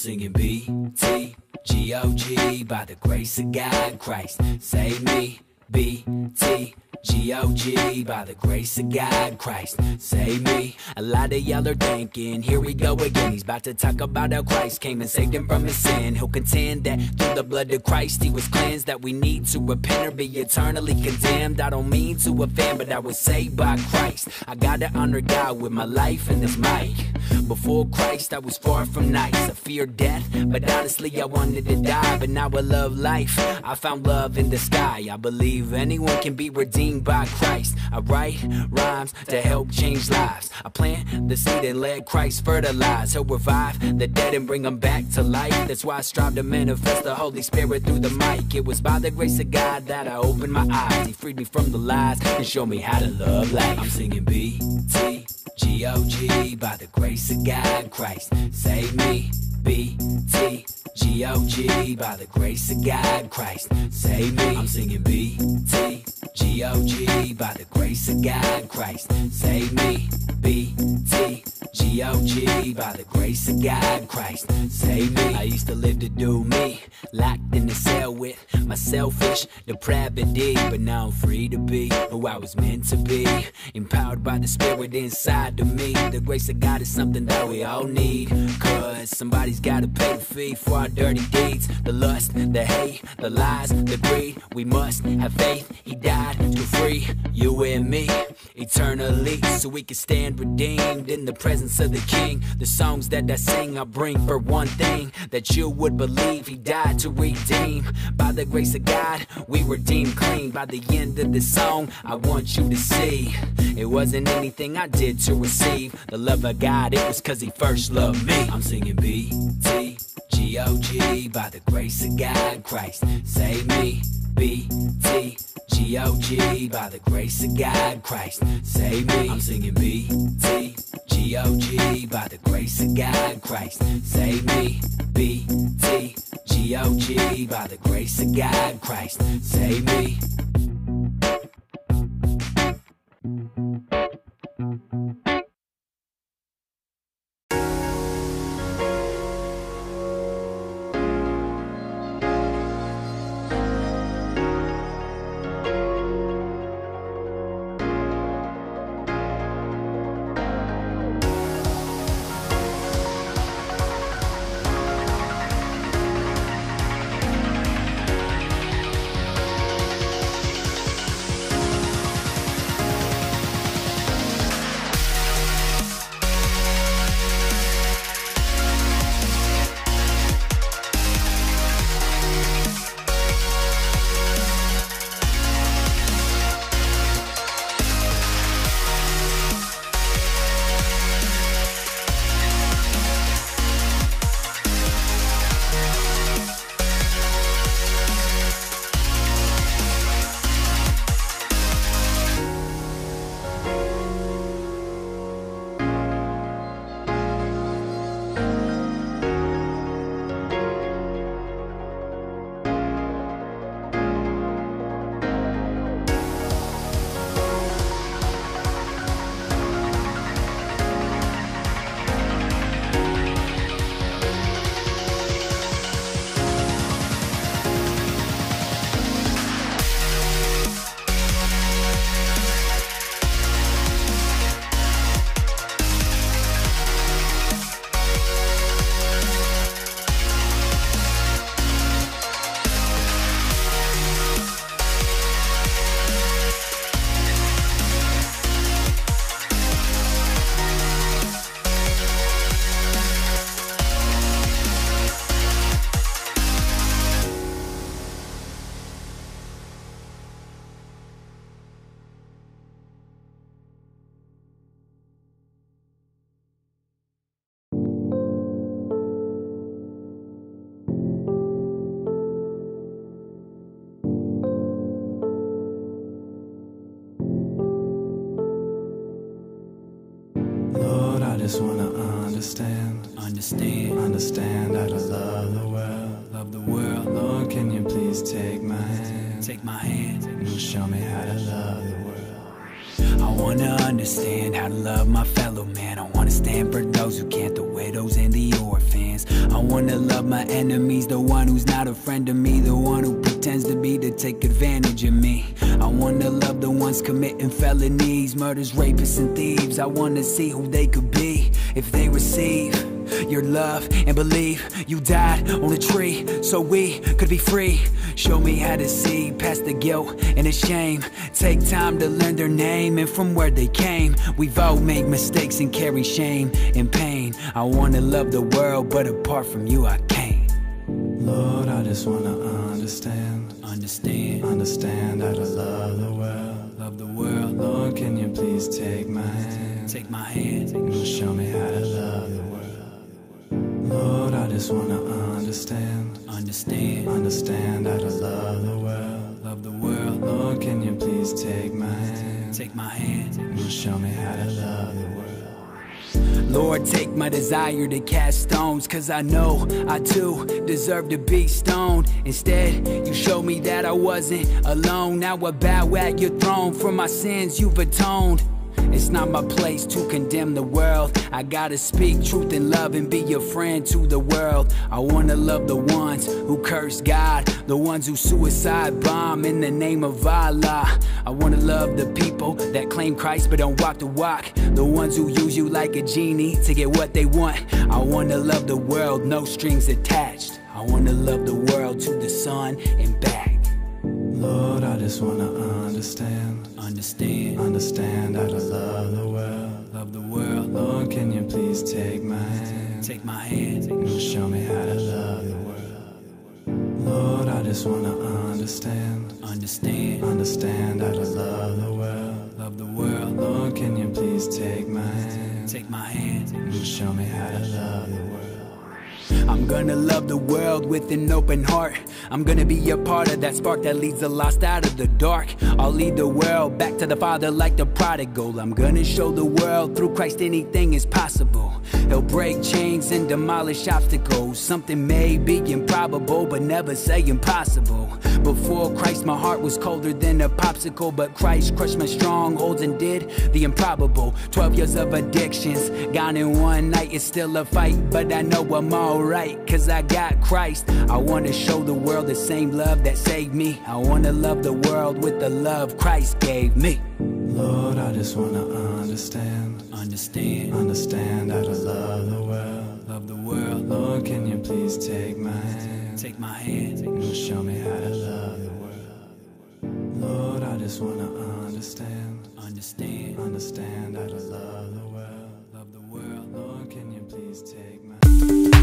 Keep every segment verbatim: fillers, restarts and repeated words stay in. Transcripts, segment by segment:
singing B T G O G by the grace of God Christ. Save me, B T G O G by the grace of God Christ. Save me. A lot of y'all are thinking, here we go again. He's about to talk about how Christ came and saved him from his sin. He'll contend that through the blood of Christ he was cleansed, that we need to repent or be eternally condemned. I don't mean to offend, but I was saved by Christ. I gotta honor God with my life and this mic. Before Christ I was far from nice. I feared death, but honestly I wanted to die. But now I love life, I found love in the sky. I believe anyone can be redeemed by Christ. I write rhymes to help change lives. I plant the seed and let Christ fertilize. He'll revive the dead and bring them back to life. That's why I strive to manifest the Holy Spirit through the mic. It was by the grace of God that I opened my eyes. He freed me from the lies and showed me how to love life. I'm singing B T G O G by the grace of God Christ. Save me, B T G O G by the grace of God Christ. Save me. I'm singing B T G O G by the grace of God Christ. Save me, B T G O G by the grace of God Christ. Save me. I used to live to do me, locked in the cell with my selfish depravity, but now I'm free to be who I was meant to be, empowered by the Spirit inside of me. The grace of God is something that we all need, cause somebody's gotta pay the fee for our dirty deeds, the lust, the hate, the lies, the greed. We must have faith. He died to free you and me eternally, so we can stand redeemed in the presence of the King. The songs that I sing I bring for one thing, that you would believe he died to redeem. By the grace of God we were deemed clean. By the end of this song I want you to see, it wasn't anything I did to receive the love of God, it was cause he first loved me. I'm singing B T G O G by the grace of God Christ. Save me, B T G O G by the grace of God Christ. Save me. I'm singing B T G O G by the grace of God Christ. Save me, B T G O G by the grace of God Christ. Save me. I just wanna understand, understand, understand how to love the world, love the world. Lord, can you please take my hand, take my hand, and show me how to love the world. I wanna understand how to love my fellow man. I wanna stand for those who can't, the widows and the orphans. I wanna love my enemies, the one who's not a friend of me, the one who pretends to be to take advantage of me. I wanna love the ones committing felonies, murders, rapists, and thieves. I wanna see who they could be if they receive your love and believe. You died on a tree so we could be free. Show me how to see past the guilt and the shame. Take time to learn their name and from where they came. We've all made mistakes and carry shame and pain. I wanna love the world, but apart from you I can't. Lord, I just wanna understand, understand, understand how to love the world, love the world. Lord, can you please take my hand, take my hand, and show me how to love the world. Lord, I just wanna understand, understand, understand how to love the world, love the world. Lord, can you please take my hand, take my hand, and show me how to love the world. Lord, take my desire to cast stones, cause I know I too deserve to be stoned. Instead, you showed me that I wasn't alone. Now I bow at your throne, for my sins you've atoned. It's not my place to condemn the world. I gotta speak truth and love and be a friend to the world. I wanna love the ones who curse God, the ones who suicide bomb in the name of Allah. I wanna love the people that claim Christ but don't walk the walk, the ones who use you like a genie to get what they want. I wanna love the world, no strings attached. I wanna love the world to the sun and back. Lord, I just wanna understand, understand, understand how to love the world, love the world. Lord, can you please take my hand, take my hand, and show me how to love the world. Lord, I just wanna understand, understand, understand how to love the world, love the world. Lord, can you please take my hand, take my hand, and show me how to love the world. I'm gonna love the world with an open heart. I'm gonna be a part of that spark that leads the lost out of the dark. I'll lead the world back to the Father like the prodigal. I'm gonna show the world through Christ anything is possible. He'll break chains and demolish obstacles. Something may be improbable, but never say impossible. Before Christ, my heart was colder than a popsicle, but Christ crushed my strongholds and did the improbable. Twelve years of addictions gone in one night. It's still a fight, but I know I'm all right, cause I got Christ. I wanna show the world the same love that saved me. I wanna love the world with the love Christ gave me. Lord, I just wanna understand, understand, understand how to love the world, love the world. Lord, can you please take my hand, take my hand, and show me how to love the world. Lord, I just wanna understand, understand, understand how to love the world, love the world. Lord, can you please take my hand.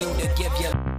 to give you